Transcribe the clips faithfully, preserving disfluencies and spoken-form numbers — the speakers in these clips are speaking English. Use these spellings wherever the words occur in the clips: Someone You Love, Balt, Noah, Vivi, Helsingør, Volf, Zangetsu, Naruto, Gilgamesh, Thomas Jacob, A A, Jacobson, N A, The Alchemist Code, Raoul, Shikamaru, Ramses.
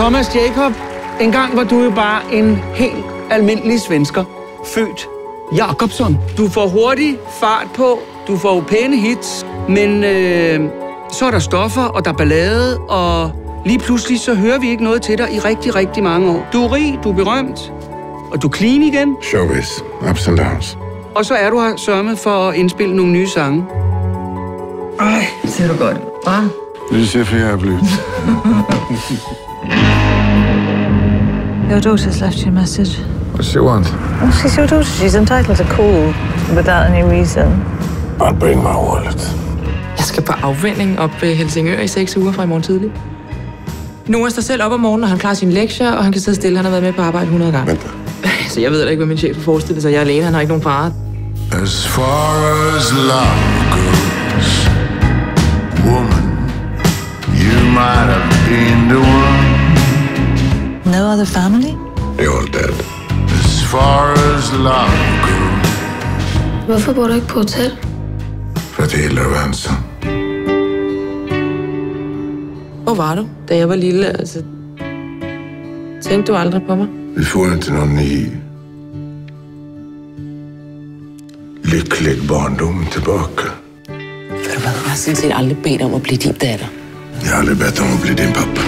Thomas Jacob, engang var du jo bare en helt almindelig svensker, født Jacobson. Du får hurtig fart på, du får jo pæne hits, men øh, så er der stoffer, og der er ballade, og lige pludselig så hører vi ikke noget til dig i rigtig, rigtig mange år. Du er rig, du er berømt, og du er clean igen. Showbiz, ups and downs. Og så er du her sørget for at indspille nogle nye sange. Ej, ser du godt, hva? Det ser flere blødt. Your daughter's left you a message. What does she want? Well, she's your daughter. She's entitled to call without any reason. I'll bring my wallet. Jeg skal på afvinding op ved Helsingør i seks uger fra i morgen tidlig. Noah står selv op om morgenen, og han klarer sine lektier, og han kan sidde stille. Han har været med på arbejde hundrede gange. Vent da. Så jeg ved da ikke, hvad min chef har forestillet sig. Jeg er alene, han har ikke nogen far. As far as love goes, woman, you might have been the one. No other family? They're all dead. As far as love goes. Hvorfor bor du ikke på hotel? For det hele er vansom. Hvor var du, da jeg var lille? Altså, tænkte du aldrig på mig? Vi får ikke nogen ny lykkelig barndom tilbage. For du har sådan set aldrig bedt om at blive din datter. Jeg har aldrig bedt om at blive din pappa.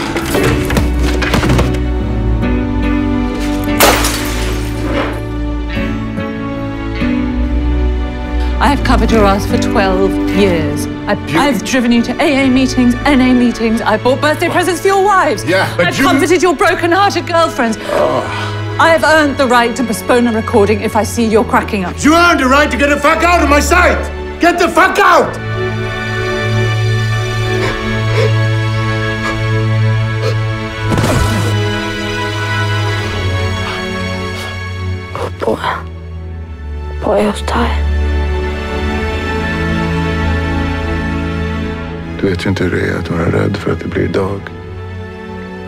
I've covered your ass for twelve years. I, I've driven you to A A meetings, N A meetings. I bought birthday presents for your wives. Yeah, but I've you... comforted your broken-hearted girlfriends. Oh. I've earned the right to postpone a recording if I see you're cracking up. You earned the right to get the fuck out of my sight! Get the fuck out! Boy, boy, I was tired. Du vet ju inte hur det är att vara rädd för att det blir dag.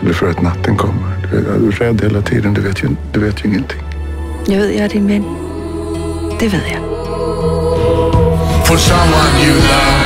Eller för att natten kommer. Du vet, du är rädd hela tiden, du vet ju, du vet ju ingenting. Jag vet, jag är din vän. Det vet jag. For someone you love.